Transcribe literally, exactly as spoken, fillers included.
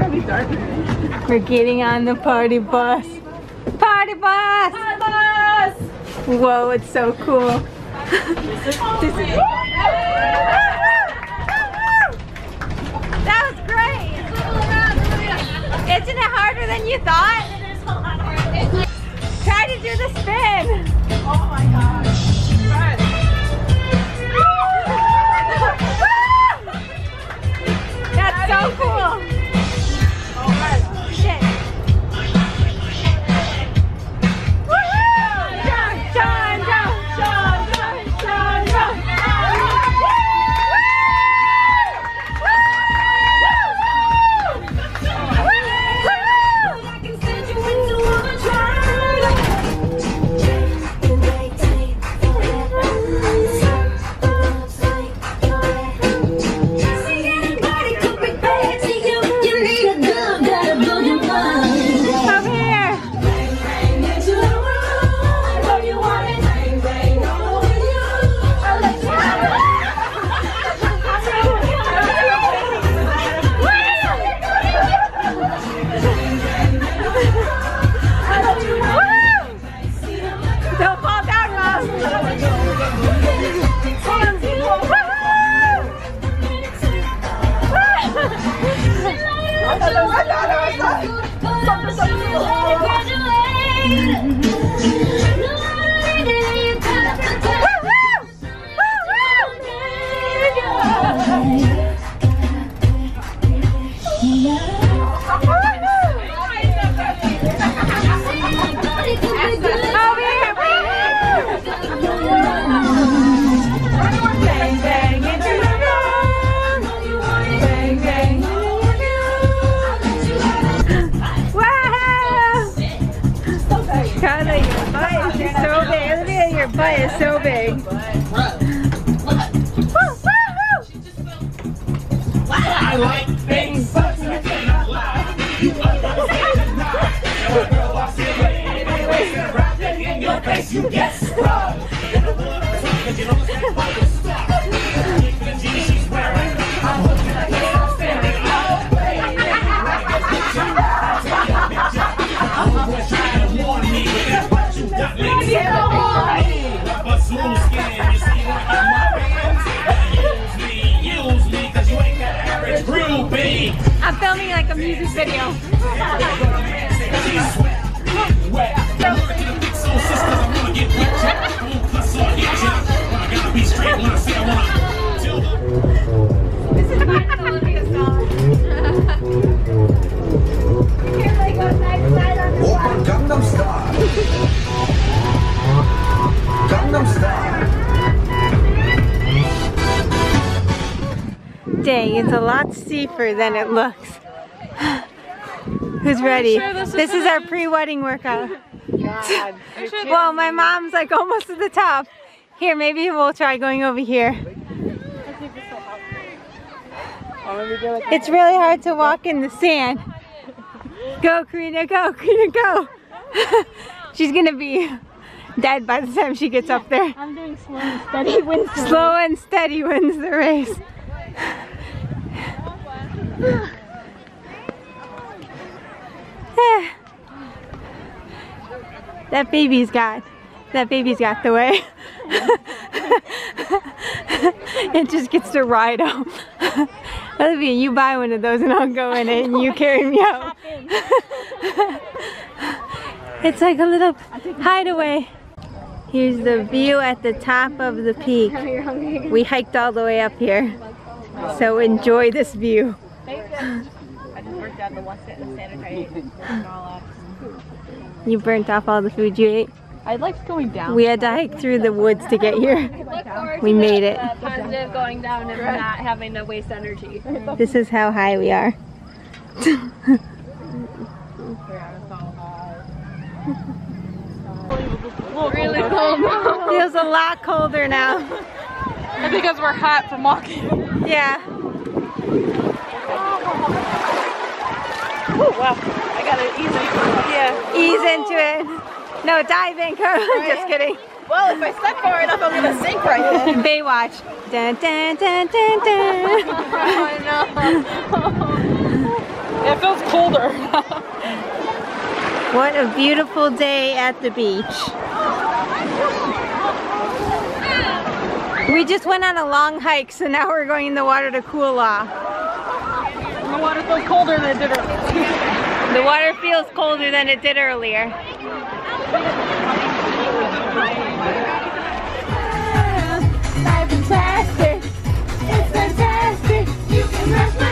probably darker. We're getting on the party bus. Party bus! Party bus! Whoa, it's so cool. This is, this is, that was great! Isn't it harder than you thought? Try to do the spin! Oh my gosh. So cool! Oh, shit! Woohoo! John, John, John, John, John, John, John! Butt is so big. Woo, woo, woo. I like big butts and I cannot lie. You understand not. Your girl walks in and wraps it in your face. You get scrubbed. In the world, because you don't stand by your stuff. The jeans she's wearing, I'm looking at you, I'm standing all way. Like a picture, I take a picture. I'm always trying to warn me, but you got me so hard. Skin. You see what I mean? Use me, use me, cause you ain't got average groupie. I'm filming like a music video. This is part of Olivia's song. Here they go, nice side on the side. Gangnam Style. Gangnam Style. Dang, it's a lot steeper than it looks. Who's ready? Sure this this is, is our pre-wedding workout. God. Well, my mom's like almost at the top. Here, maybe we'll try going over here. It's really hard to walk in the sand. Go, Karina, go, Karina, go. She's gonna be dead by the time she gets yeah, up there. I'm doing slow and steady wins the race. Slow and steady wins the race. That baby's got, that baby's got the way. It just gets to ride out. Olivia, you buy one of those and I'll go in it and you carry me out. It's like a little hideaway. Here's the view at the top of the peak. We hiked all the way up here. So enjoy this view. You burnt off all the food you ate? I liked going down. We had to hike through the woods to get here. We made it. Positive going down and not having to waste energy. This is how high we are. Really cold. Feels a lot colder now. That's because we're hot from walking. Yeah. Oh wow! I gotta ease into it. Yeah. Ease into it. No, dive in, Carl. Right. Just kidding. Well, if I step far enough, I'm gonna sink right in. Baywatch. Dun dun dun dun dun. Oh no. It feels shoulder. What a beautiful day at the beach. We just went on a long hike, so now we're going in the water to cool off. And the water feels colder than it did earlier. The water feels colder than it did earlier. It's fantastic, you can rest my